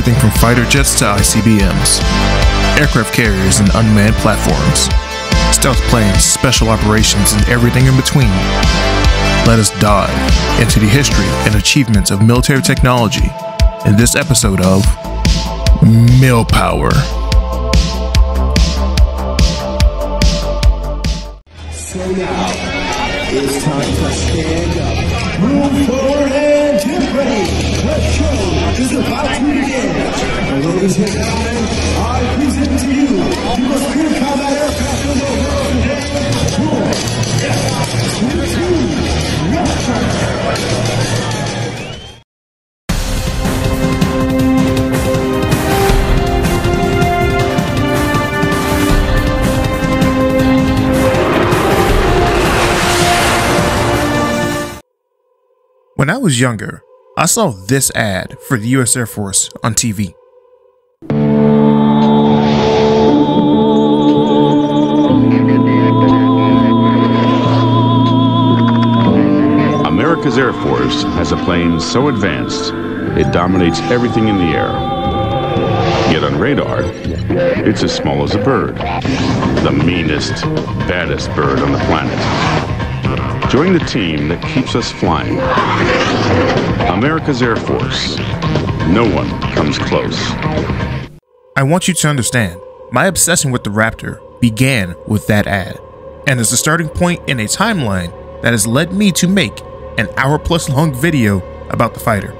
everything from fighter jets to ICBMs, aircraft carriers and unmanned platforms, stealth planes, special operations, and everything in between. Let us dive into the history and achievements of military technology in this episode of MILPOWER. So now, it's time to stand up, move forward, and get ready. The show is about to begin. Ladies and gentlemen, I present to you the most clear combat aircraft in the world today, F-22 Raptor. When I was younger, I saw this ad for the U.S. Air Force on TV. America's Air Force has a plane so advanced, it dominates everything in the air. Yet on radar, it's as small as a bird. The meanest, baddest bird on the planet. Join the team that keeps us flying. America's Air Force. No one comes close. I want you to understand, my obsession with the Raptor began with that ad, and is the starting point in a timeline that has led me to make an hour-plus long video about the fighter.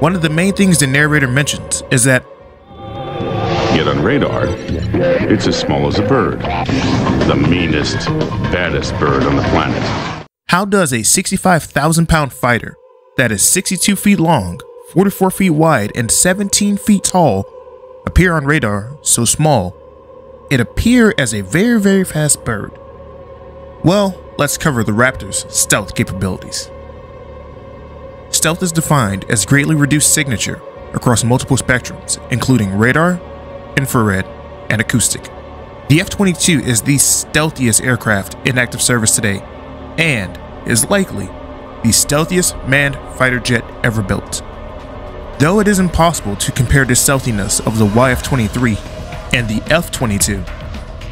One of the main things the narrator mentions is that yet on radar, it's as small as a bird. The meanest, baddest bird on the planet. How does a 65,000 pound fighter that is 62 feet long, 44 feet wide, and 17 feet tall appear on radar so small? It appears as a very, very fast bird. Well, let's cover the Raptor's stealth capabilities. Stealth is defined as greatly reduced signature across multiple spectrums, including radar, infrared, and acoustic. The F-22 is the stealthiest aircraft in active service today, and is likely the stealthiest manned fighter jet ever built. Though it is impossible to compare the stealthiness of the YF-23 and the F-22,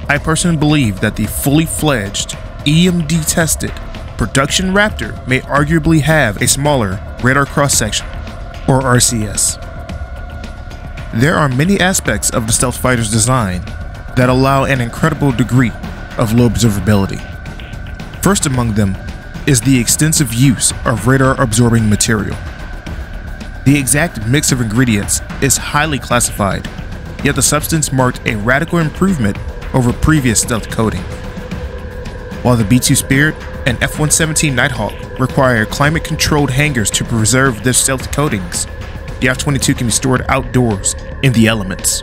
I personally believe that the fully fledged, EMD-tested production Raptor may arguably have a smaller radar cross-section, or RCS. There are many aspects of the stealth fighter's design that allow an incredible degree of low observability. First among them is the extensive use of radar-absorbing material. The exact mix of ingredients is highly classified, yet the substance marked a radical improvement over previous stealth coating. While the B-2 Spirit and F-117 Nighthawk require climate-controlled hangars to preserve their stealth coatings, the F-22 can be stored outdoors in the elements.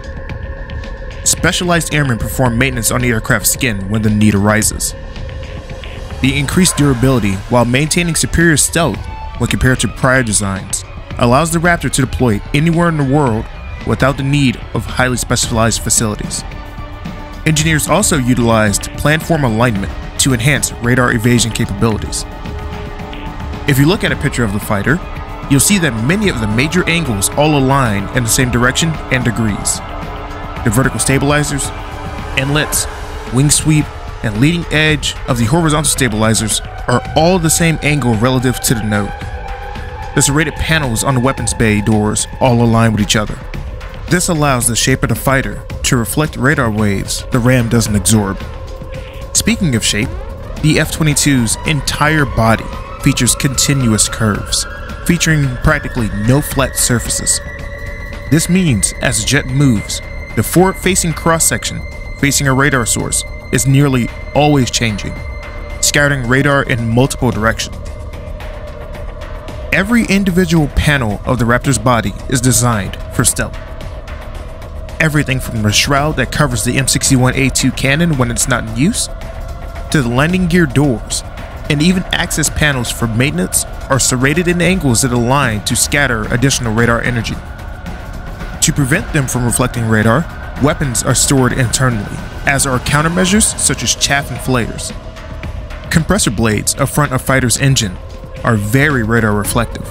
Specialized airmen perform maintenance on the aircraft's skin when the need arises. The increased durability while maintaining superior stealth when compared to prior designs allows the Raptor to deploy anywhere in the world without the need of highly specialized facilities. Engineers also utilized planform alignment to enhance radar evasion capabilities. If you look at a picture of the fighter, you'll see that many of the major angles all align in the same direction and degrees. The vertical stabilizers, inlets, wing sweep, and leading edge of the horizontal stabilizers are all the same angle relative to the node. The serrated panels on the weapons bay doors all align with each other. This allows the shape of the fighter to reflect radar waves the RAM doesn't absorb. Speaking of shape, the F-22's entire body features continuous curves, featuring practically no flat surfaces. This means as the jet moves, the forward-facing cross-section facing a radar source is nearly always changing, scouting radar in multiple directions. Every individual panel of the Raptor's body is designed for stealth. Everything from the shroud that covers the M61A2 cannon when it's not in use, to the landing gear doors, and even access panels for maintenance are serrated in angles that align to scatter additional radar energy. To prevent them from reflecting radar, weapons are stored internally, as are countermeasures such as chaff and flares. Compressor blades up front of fighter's engine are very radar reflective,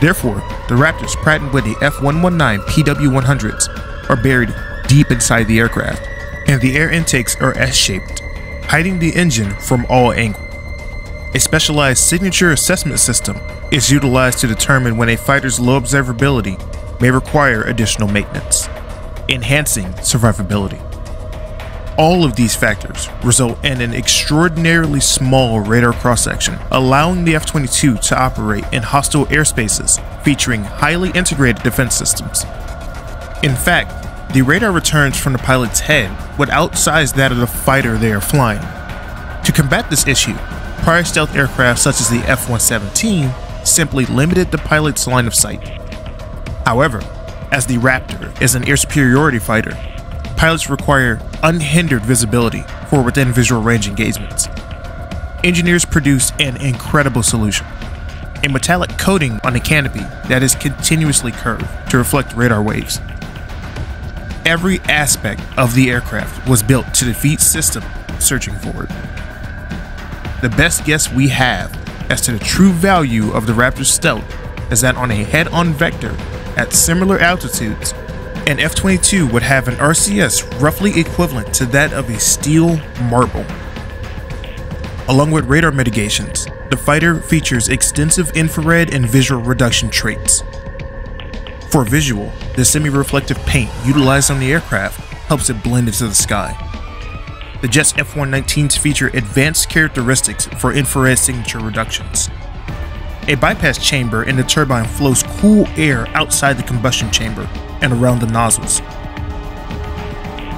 Therefore, the Raptor's Pratt and Whitney F-119 PW-100s are buried deep inside the aircraft, and the air intakes are S-shaped, hiding the engine from all angles. A specialized signature assessment system is utilized to determine when a fighter's low observability may require additional maintenance, enhancing survivability. All of these factors result in an extraordinarily small radar cross-section, allowing the F-22 to operate in hostile airspaces featuring highly integrated defense systems. In fact, the radar returns from the pilot's head would outsize that of the fighter they are flying. To combat this issue, prior stealth aircraft such as the F-117 simply limited the pilot's line of sight. However, as the Raptor is an air superiority fighter, pilots require unhindered visibility for within visual range engagements. Engineers produced an incredible solution, a metallic coating on a canopy that is continuously curved to reflect radar waves. Every aspect of the aircraft was built to defeat system searching for it. The best guess we have as to the true value of the Raptor's stealth is that on a head-on vector at similar altitudes, an F-22 would have an RCS roughly equivalent to that of a steel marble. Along with radar mitigations, the fighter features extensive infrared and visual reduction traits. For visual, the semi-reflective paint utilized on the aircraft helps it blend into the sky. The jet's F-119s feature advanced characteristics for infrared signature reductions. A bypass chamber in the turbine flows cool air outside the combustion chamber and around the nozzles.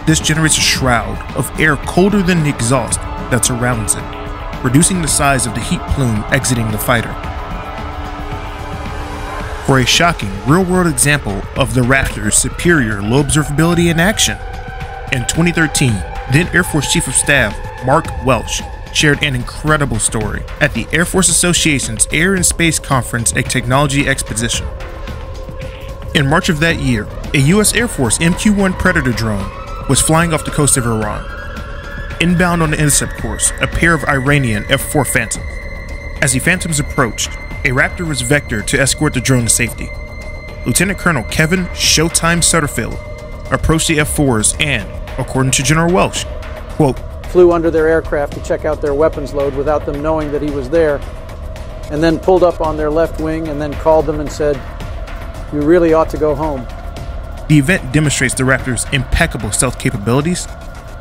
This generates a shroud of air colder than the exhaust that surrounds it, reducing the size of the heat plume exiting the fighter. For a shocking real-world example of the Raptor's superior low observability in action, in 2013, then Air Force Chief of Staff Mark Welsh shared an incredible story at the Air Force Association's Air and Space Conference at Technology Exposition. In March of that year, a U.S. Air Force MQ-1 Predator drone was flying off the coast of Iran. Inbound on the intercept course, a pair of Iranian F-4 Phantom. As the Phantoms approached, a Raptor was vectored to escort the drone to safety. Lieutenant Colonel Kevin "Showtime" Sutterfield approached the F-4s and, according to General Welsh, quote, "flew under their aircraft to check out their weapons load without them knowing that he was there, and then pulled up on their left wing and then called them and said, 'You really ought to go home.'" The event demonstrates the Raptor's impeccable stealth capabilities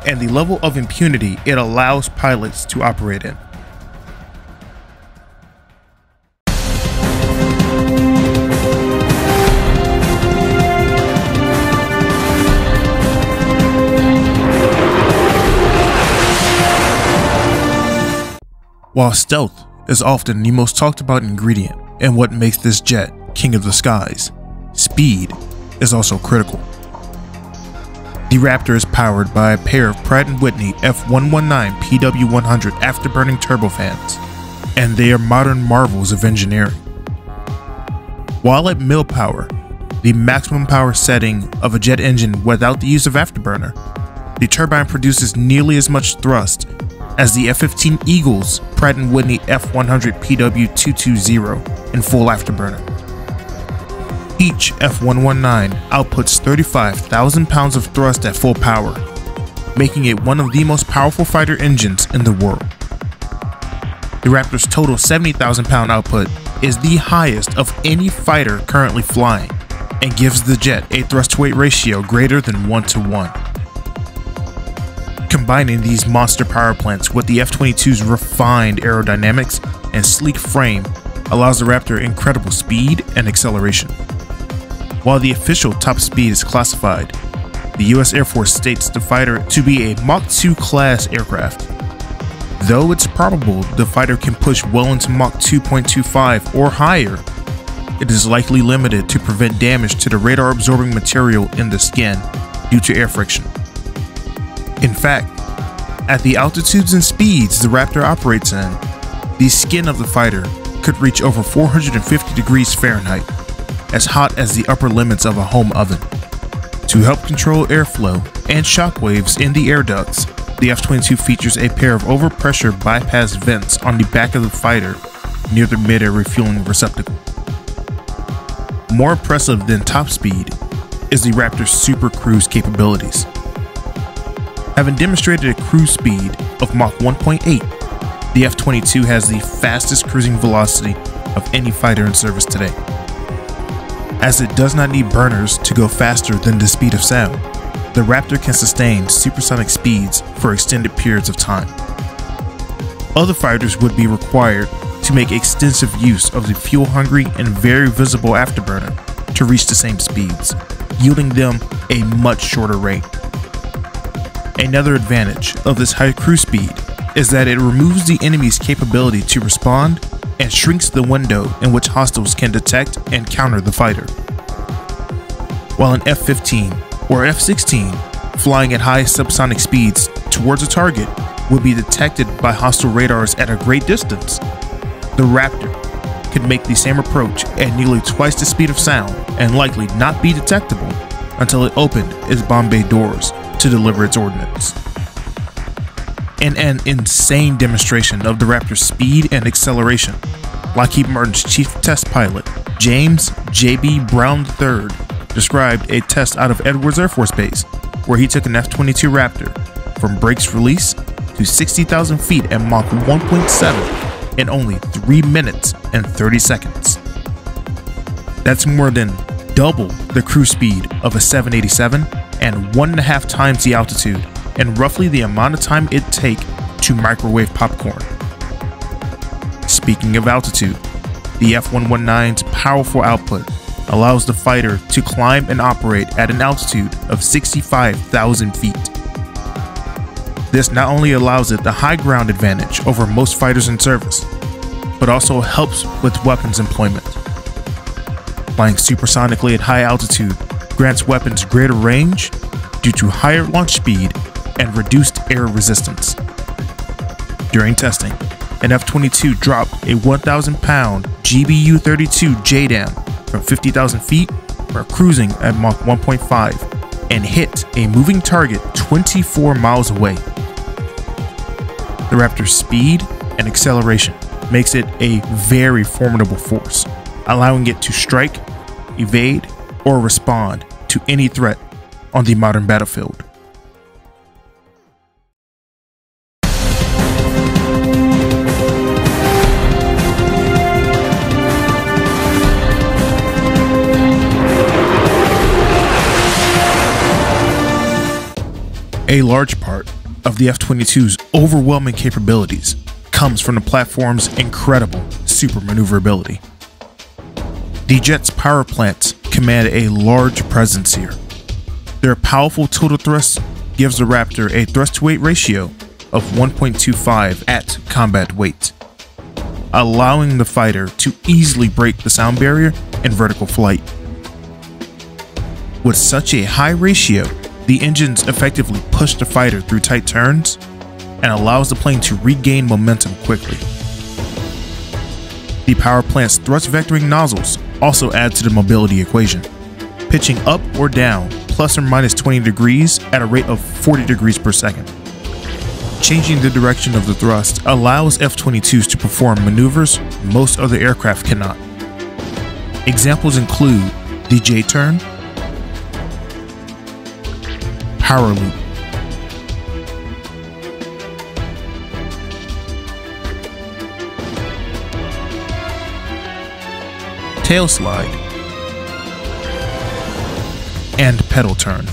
and the level of impunity it allows pilots to operate in. While stealth is often the most talked about ingredient in what makes this jet king of the skies, speed is also critical. The Raptor is powered by a pair of Pratt and Whitney F-119 PW-100 afterburning turbofans, and they are modern marvels of engineering. While at MILPOWER, the maximum power setting of a jet engine without the use of afterburner, the turbine produces nearly as much thrust as the F-15 Eagle's Pratt and Whitney F-100 PW-220 in full afterburner. Each F-119 outputs 35,000 pounds of thrust at full power, making it one of the most powerful fighter engines in the world. The Raptor's total 70,000 pound output is the highest of any fighter currently flying and gives the jet a thrust-to-weight ratio greater than 1:1. Combining these monster power plants with the F-22's refined aerodynamics and sleek frame allows the Raptor incredible speed and acceleration. While the official top speed is classified, the U.S. Air Force states the fighter to be a Mach 2 class aircraft, though it's probable the fighter can push well into Mach 2.25 or higher. It is likely limited to prevent damage to the radar-absorbing material in the skin due to air friction. In fact, at the altitudes and speeds the Raptor operates in, the skin of the fighter could reach over 450 degrees Fahrenheit, as hot as the upper limits of a home oven. To help control airflow and shock waves in the air ducts, the F-22 features a pair of overpressure bypass vents on the back of the fighter near the mid-air refueling receptacle. More impressive than top speed is the Raptor's super cruise capabilities. Having demonstrated a cruise speed of Mach 1.8, the F-22 has the fastest cruising velocity of any fighter in service today, as it does not need burners to go faster than the speed of sound. The Raptor can sustain supersonic speeds for extended periods of time. Other fighters would be required to make extensive use of the fuel-hungry and very visible afterburner to reach the same speeds, yielding them a much shorter range. Another advantage of this high cruise speed is that it removes the enemy's capability to respond and shrinks the window in which hostiles can detect and counter the fighter. While an F-15 or F-16 flying at high subsonic speeds towards a target would be detected by hostile radars at a great distance, the Raptor could make the same approach at nearly twice the speed of sound and likely not be detectable until it opened its bomb bay doors to deliver its ordnance. In an insane demonstration of the Raptor's speed and acceleration, Lockheed Martin's chief test pilot, James J.B. Brown III, described a test out of Edwards Air Force Base where he took an F-22 Raptor from brakes release to 60,000 feet at Mach 1.7 in only 3 minutes and 30 seconds. That's more than double the cruise speed of a 787 and 1.5 times the altitude and roughly the amount of time it'd take to microwave popcorn. Speaking of altitude, the F-119's powerful output allows the fighter to climb and operate at an altitude of 65,000 feet. This not only allows it the high ground advantage over most fighters in service, but also helps with weapons employment. Flying supersonically at high altitude grants weapons greater range due to higher launch speed and reduced air resistance. During testing, an F-22 dropped a 1,000-pound GBU-32 JDAM from 50,000 feet while cruising at Mach 1.5 and hit a moving target 24 miles away. The Raptor's speed and acceleration makes it a very formidable force, allowing it to strike, evade, or respond to any threat on the modern battlefield. A large part of the F-22's overwhelming capabilities comes from the platform's incredible super maneuverability. The jet's power plants command a large presence here. Their powerful total thrust gives the Raptor a thrust-to-weight ratio of 1.25 at combat weight, allowing the fighter to easily break the sound barrier in vertical flight. With such a high ratio, the engines effectively push the fighter through tight turns and allows the plane to regain momentum quickly. The power plant's thrust vectoring nozzles also add to the mobility equation, pitching up or down plus or minus 20 degrees at a rate of 40 degrees per second. Changing the direction of the thrust allows F-22s to perform maneuvers most other aircraft cannot. Examples include the J-turn, power loop, tail slide, and pedal turn.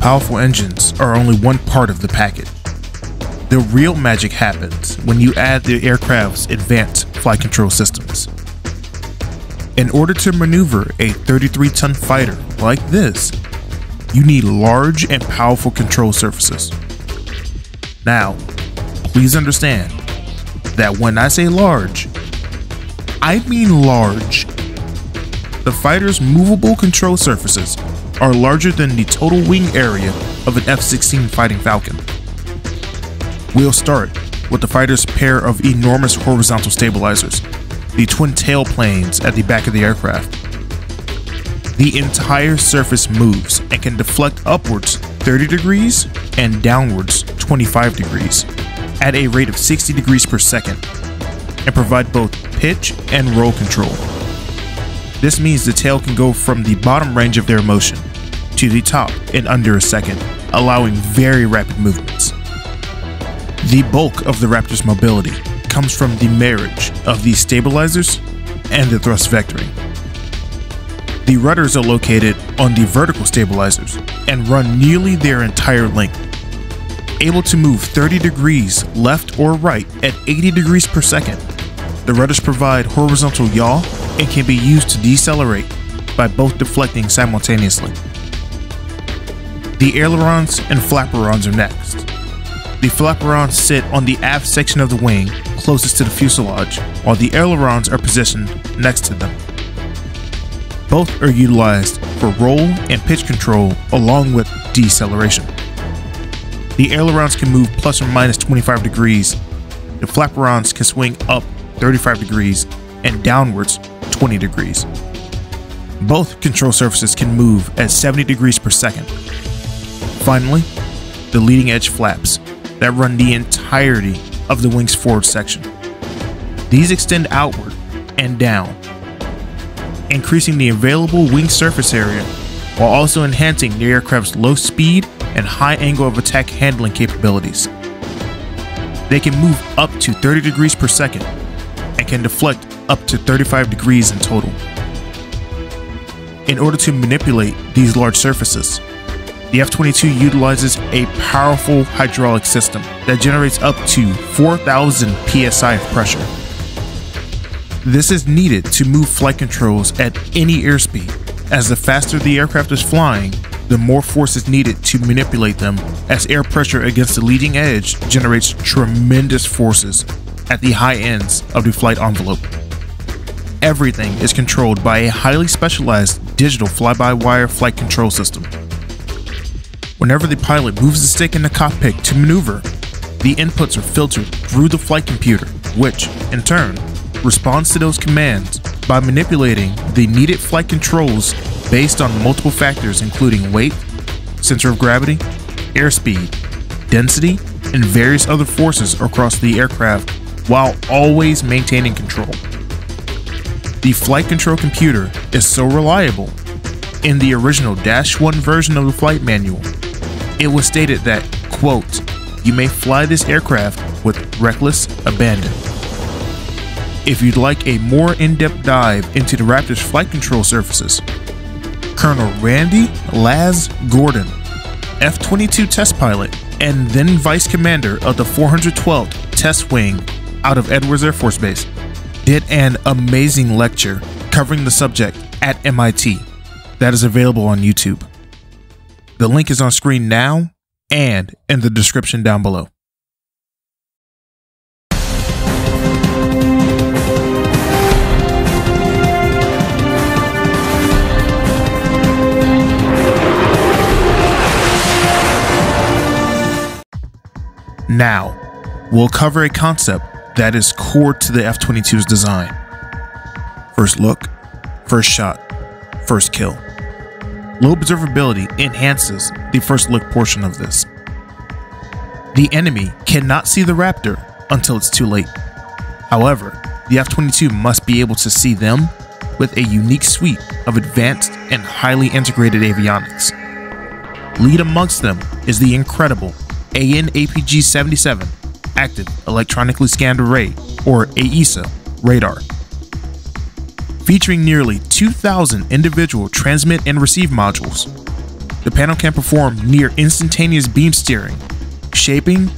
Powerful engines are only one part of the packet. The real magic happens when you add the aircraft's advanced flight control systems. In order to maneuver a 33-ton fighter like this, you need large and powerful control surfaces. Now, please understand that when I say large, I mean large. The fighter's movable control surfaces are larger than the total wing area of an F-16 Fighting Falcon. We'll start with the fighter's pair of enormous horizontal stabilizers, the twin tail planes at the back of the aircraft. The entire surface moves and can deflect upwards 30 degrees and downwards 25 degrees at a rate of 60 degrees per second, and provide both pitch and roll control. This means the tail can go from the bottom range of their motion to the top in under a second, allowing very rapid movements. The bulk of the Raptor's mobility comes from the marriage of the stabilizers and the thrust vectoring. The rudders are located on the vertical stabilizers and run nearly their entire length, able to move 30 degrees left or right at 80 degrees per second. The rudders provide horizontal yaw and can be used to decelerate by both deflecting simultaneously. The ailerons and flaperons are next. The flaperons sit on the aft section of the wing closest to the fuselage, while the ailerons are positioned next to them. Both are utilized for roll and pitch control along with deceleration. The ailerons can move plus or minus 25 degrees, the flaperons can swing up 35 degrees and downwards 20 degrees. Both control surfaces can move at 70 degrees per second. Finally, the leading edge flaps that run the entirety of the wing's forward section. These extend outward and down, increasing the available wing surface area while also enhancing the aircraft's low speed and high angle of attack handling capabilities. They can move up to 30 degrees per second and can deflect up to 35 degrees in total. In order to manipulate these large surfaces, the F-22 utilizes a powerful hydraulic system that generates up to 4,000 psi of pressure. This is needed to move flight controls at any airspeed, as the faster the aircraft is flying, the more force is needed to manipulate them, as air pressure against the leading edge generates tremendous forces at the high ends of the flight envelope. Everything is controlled by a highly specialized digital fly-by-wire flight control system. Whenever the pilot moves the stick in the cockpit to maneuver, the inputs are filtered through the flight computer, which, in turn, responds to those commands by manipulating the needed flight controls based on multiple factors including weight, center of gravity, airspeed, density, and various other forces across the aircraft while always maintaining control. The flight control computer is so reliable, in the original -1 version of the flight manual, it was stated that, quote, "You may fly this aircraft with reckless abandon." If you'd like a more in-depth dive into the Raptor's flight control surfaces, Colonel Randy Laz Gordon, F-22 test pilot and then vice commander of the 412th Test Wing out of Edwards Air Force Base, did an amazing lecture covering the subject at MIT that is available on YouTube. The link is on screen now and in the description down below. Now, we'll cover a concept that is core to the F-22's design. First look, first shot, first kill. Low observability enhances the first look portion of this. The enemy cannot see the Raptor until it's too late. However, the F-22 must be able to see them with a unique suite of advanced and highly integrated avionics. Lead amongst them is the incredible AN/APG-77 Active Electronically Scanned Array, or AESA, radar. Featuring nearly 2,000 individual transmit and receive modules, the panel can perform near instantaneous beam steering, shaping,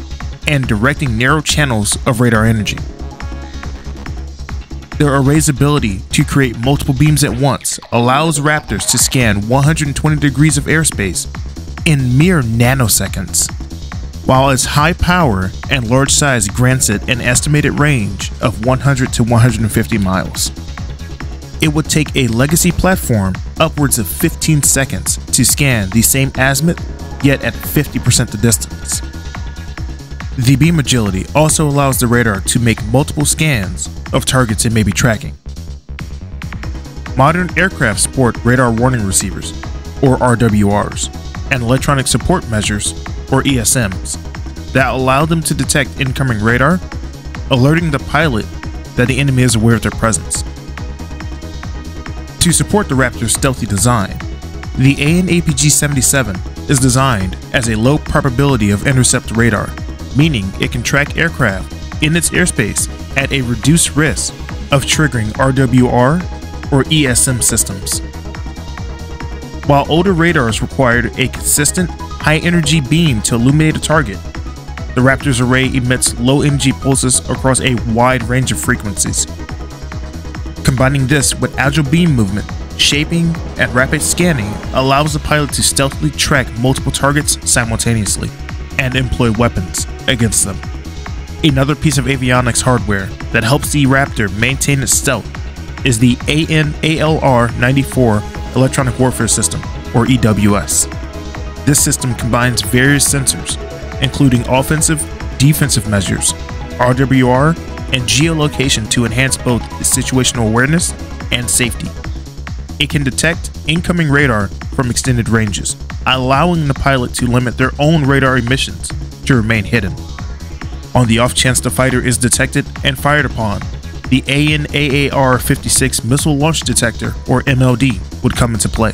and directing narrow channels of radar energy. Their array's ability to create multiple beams at once allows Raptors to scan 120 degrees of airspace in mere nanoseconds, while its high power and large size grants it an estimated range of 100 to 150 miles. It would take a legacy platform upwards of 15 seconds to scan the same azimuth, yet at 50% the distance. The beam agility also allows the radar to make multiple scans of targets it may be tracking. Modern aircraft sport radar warning receivers, or RWRs, and electronic support measures, or ESMs, that allow them to detect incoming radar, alerting the pilot that the enemy is aware of their presence. To support the Raptor's stealthy design, the AN/APG-77 is designed as a low probability of intercept radar, meaning it can track aircraft in its airspace at a reduced risk of triggering RWR or ESM systems. While older radars required a consistent, high-energy beam to illuminate a target, the Raptor's array emits low energy pulses across a wide range of frequencies. Combining this with agile beam movement, shaping, and rapid scanning allows the pilot to stealthily track multiple targets simultaneously and employ weapons against them. Another piece of avionics hardware that helps the Raptor maintain its stealth is the AN/ALR-94 Electronic Warfare System, or EWS. This system combines various sensors, including offensive, defensive measures, RWR, and geolocation to enhance both situational awareness and safety. It can detect incoming radar from extended ranges, allowing the pilot to limit their own radar emissions to remain hidden. On the off chance the fighter is detected and fired upon, the AN/AAR-56 Missile Launch Detector, or MLD, would come into play.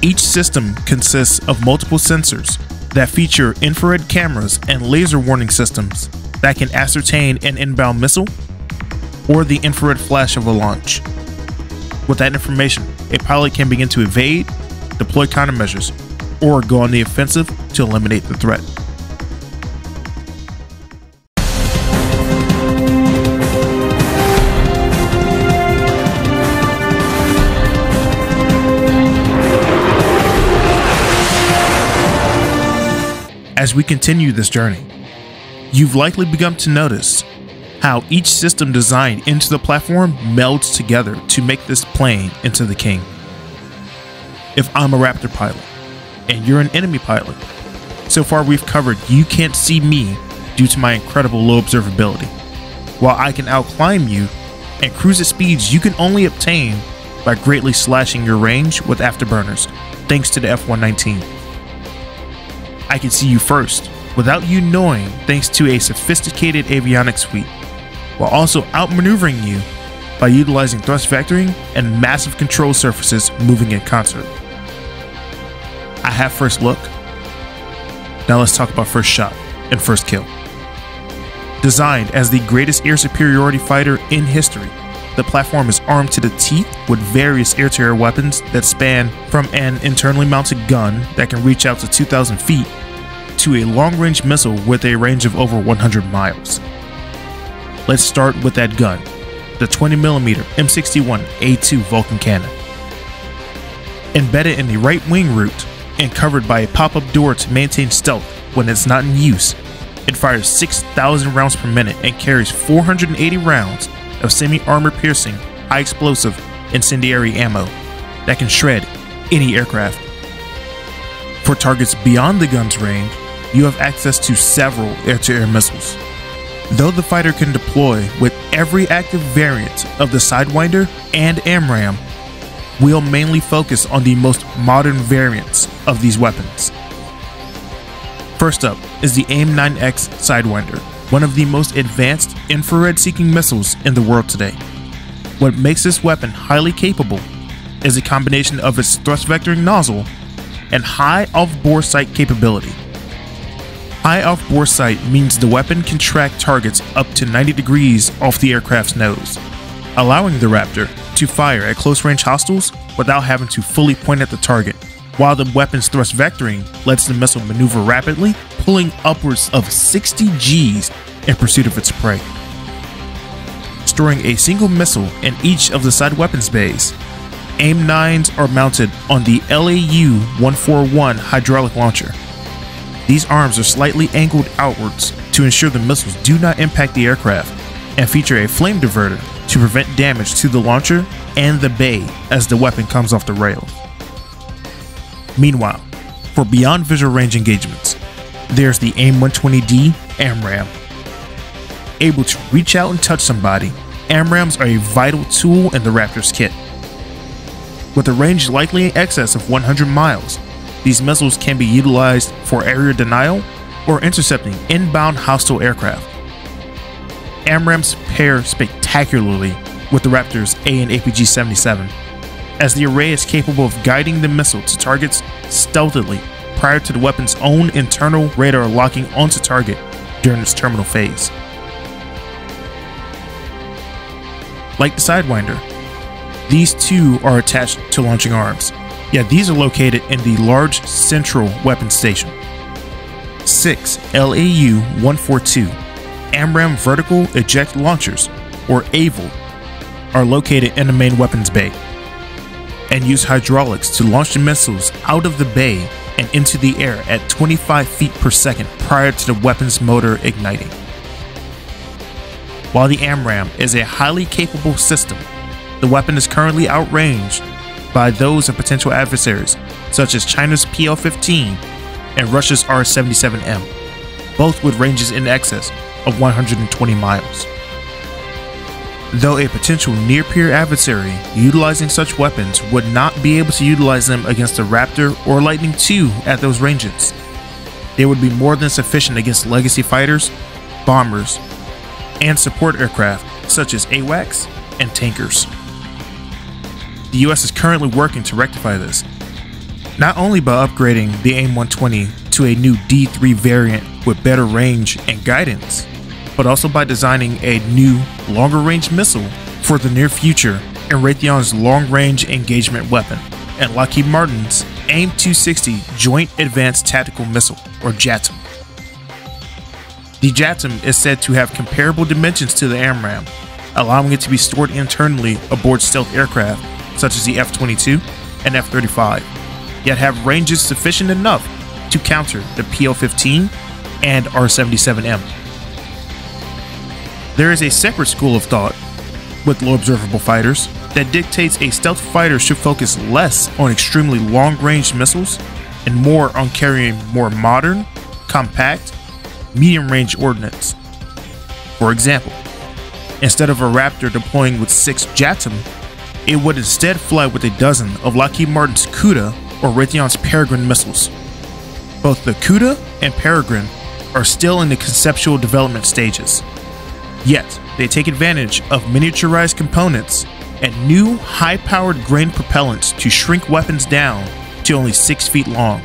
Each system consists of multiple sensors that feature infrared cameras and laser warning systems that can ascertain an inbound missile or the infrared flash of a launch. With that information, a pilot can begin to evade, deploy countermeasures, or go on the offensive to eliminate the threat. As we continue this journey, you've likely begun to notice how each system designed into the platform melds together to make this plane into the king. If I'm a Raptor pilot, and you're an enemy pilot, so far we've covered you can't see me due to my incredible low observability, while I can outclimb you and cruise at speeds you can only obtain by greatly slashing your range with afterburners, thanks to the F-119. I can see you first, without you knowing, thanks to a sophisticated avionics suite, while also outmaneuvering you by utilizing thrust vectoring and massive control surfaces moving in concert. I have first look. Now let's talk about first shot and first kill. Designed as the greatest air superiority fighter in history, the platform is armed to the teeth with various air-to-air weapons that span from an internally mounted gun that can reach out to 2,000 feet to a long-range missile with a range of over 100 miles. Let's start with that gun, the 20mm M61A2 Vulcan cannon. Embedded in the right wing root and covered by a pop-up door to maintain stealth when it's not in use, it fires 6,000 rounds per minute and carries 480 rounds of semi-armor-piercing, high-explosive, incendiary ammo that can shred any aircraft. For targets beyond the gun's range, you have access to several air-to-air missiles. Though the fighter can deploy with every active variant of the Sidewinder and AMRAAM, we'll mainly focus on the most modern variants of these weapons. First up is the AIM-9X Sidewinder, one of the most advanced infrared-seeking missiles in the world today. What makes this weapon highly capable is a combination of its thrust vectoring nozzle and high off-bore sight capability. High off-bore sight means the weapon can track targets up to 90 degrees off the aircraft's nose, allowing the Raptor to fire at close-range hostiles without having to fully point at the target, while the weapon's thrust vectoring lets the missile maneuver rapidly, pulling upwards of 60 Gs in pursuit of its prey. Storing a single missile in each of the side weapons bays, AIM-9s are mounted on the LAU-141 hydraulic launcher. These arms are slightly angled outwards to ensure the missiles do not impact the aircraft and feature a flame diverter to prevent damage to the launcher and the bay as the weapon comes off the rail. Meanwhile, for beyond visual range engagements, there's the AIM-120D AMRAAM. Able to reach out and touch somebody, AMRAAMs are a vital tool in the Raptor's kit. With a range likely in excess of 100 miles, these missiles can be utilized for area denial or intercepting inbound hostile aircraft. AMRAAMs pair spectacularly with the Raptor's AN/APG-77, as the array is capable of guiding the missile to targets stealthily prior to the weapon's own internal radar locking onto target during its terminal phase. Like the Sidewinder, these two are attached to launching arms, yet these are located in the large central weapons station. 6 LAU-142 AMRAAM Vertical Eject Launchers, or AVL, are located in the main weapons bay and use hydraulics to launch the missiles out of the bay and into the air at 25 feet per second prior to the weapon's motor igniting. While the AMRAAM is a highly capable system, the weapon is currently outranged by those of potential adversaries such as China's PL-15 and Russia's R-77M, both with ranges in excess of 120 miles. Though a potential near-peer adversary utilizing such weapons would not be able to utilize them against the Raptor or Lightning II at those ranges, they would be more than sufficient against legacy fighters, bombers, and support aircraft such as AWACS and tankers. The US is currently working to rectify this, not only by upgrading the AIM-120 to a new D3 variant with better range and guidance, but also by designing a new longer-range missile for the near future in Raytheon's long-range engagement weapon and Lockheed Martin's AIM-260 Joint Advanced Tactical Missile, or JATM. The JATM is said to have comparable dimensions to the AMRAAM, allowing it to be stored internally aboard stealth aircraft such as the F-22 and F-35, yet have ranges sufficient enough to counter the PL-15 and R-77M. There is a separate school of thought with low observable fighters that dictates a stealth fighter should focus less on extremely long-range missiles and more on carrying more modern, compact, medium-range ordnance. For example, instead of a Raptor deploying with 6 JATM, it would instead fly with a dozen of Lockheed Martin's CUDA or Raytheon's Peregrine missiles. Both the CUDA and Peregrine are still in the conceptual development stages, yet they take advantage of miniaturized components and new high-powered grain propellants to shrink weapons down to only 6 feet long,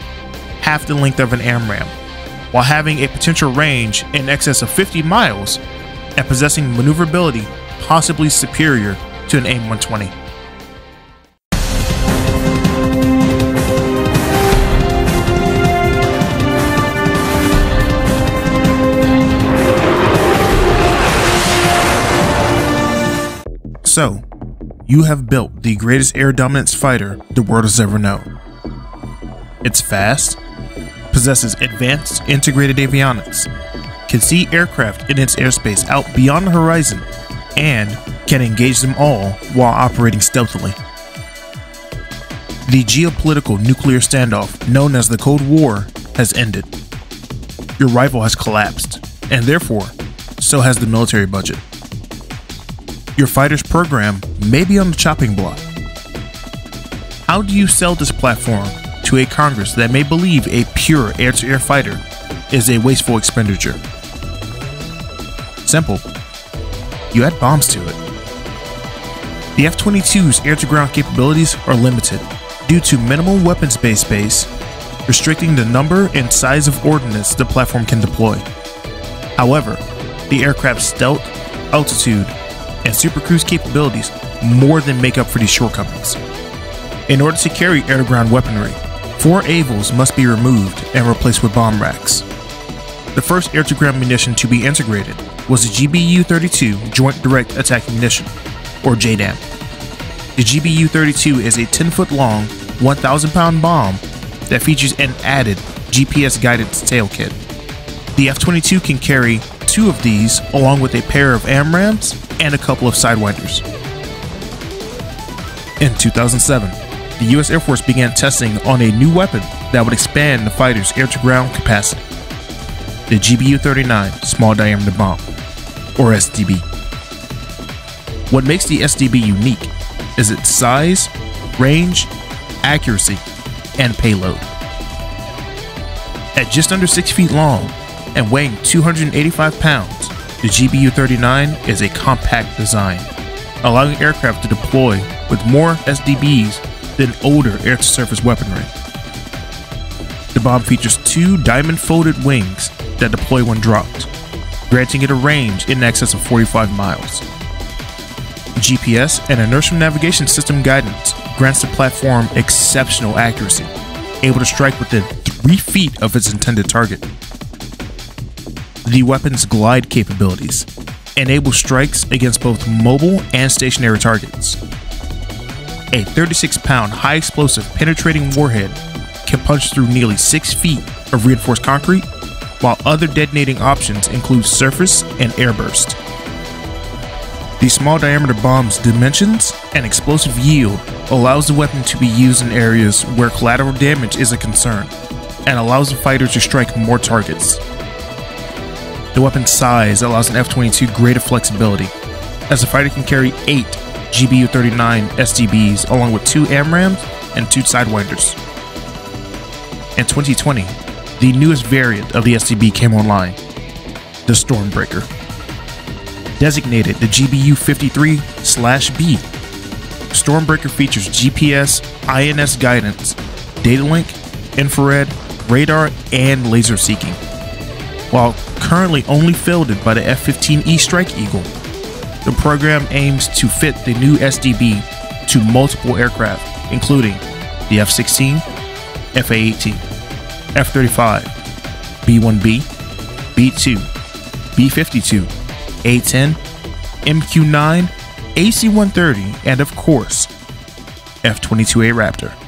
half the length of an AMRAAM, while having a potential range in excess of 50 miles and possessing maneuverability possibly superior to an AIM-120. So, you have built the greatest air dominance fighter the world has ever known. It's fast, possesses advanced integrated avionics, can see aircraft in its airspace out beyond the horizon, and can engage them all while operating stealthily. The geopolitical nuclear standoff known as the Cold War has ended. Your rival has collapsed, and therefore, so has the military budget. Your fighter's program may be on the chopping block. How do you sell this platform to a Congress that may believe a pure air-to-air fighter is a wasteful expenditure? Simple. You add bombs to it. The F-22's air-to-ground capabilities are limited due to minimal weapons base space, restricting the number and size of ordnance the platform can deploy. However, the aircraft's stealth, altitude, and super cruise capabilities more than make up for these shortcomings. In order to carry air-to-ground weaponry, 4 AVLs must be removed and replaced with bomb racks. The first air-to-ground munition to be integrated was the GBU-32 Joint Direct Attack Munition, or JDAM. The GBU-32 is a 10-foot long, 1,000-pound bomb that features an added GPS guidance tail kit. The F-22 can carry 2 of these along with a pair of AMRAAMs and a couple of Sidewinders. In 2007, the US Air Force began testing on a new weapon that would expand the fighter's air-to-ground capacity, the GBU-39 Small Diameter Bomb, or SDB. What makes the SDB unique is its size, range, accuracy, and payload. At just under 6 feet long and weighing 285 pounds, The GBU-39 is a compact design, allowing aircraft to deploy with more SDBs than older air-to-surface weaponry. The bomb features two diamond-folded wings that deploy when dropped, granting it a range in excess of 45 miles. GPS and inertial navigation system guidance grants the platform exceptional accuracy, able to strike within 3 feet of its intended target. The weapon's glide capabilities enable strikes against both mobile and stationary targets. A 36-pound high-explosive penetrating warhead can punch through nearly 6 feet of reinforced concrete, while other detonating options include surface and airburst. The small diameter bomb's dimensions and explosive yield allows the weapon to be used in areas where collateral damage is a concern, and allows the fighter to strike more targets. The weapon's size allows an F-22 greater flexibility, as the fighter can carry 8 GBU-39 SDBs along with 2 AMRAAMs and 2 sidewinders. In 2020, the newest variant of the SDB came online, the Stormbreaker, designated the GBU-53/B. Stormbreaker features GPS, INS guidance, data link, infrared, radar, and laser seeking, while currently only fielded by the F-15E Strike Eagle. The program aims to fit the new SDB to multiple aircraft, including the F-16, F/A-18, F-35, B-1B, B-2, B-52, A-10, MQ-9, AC-130, and of course, F-22A Raptor.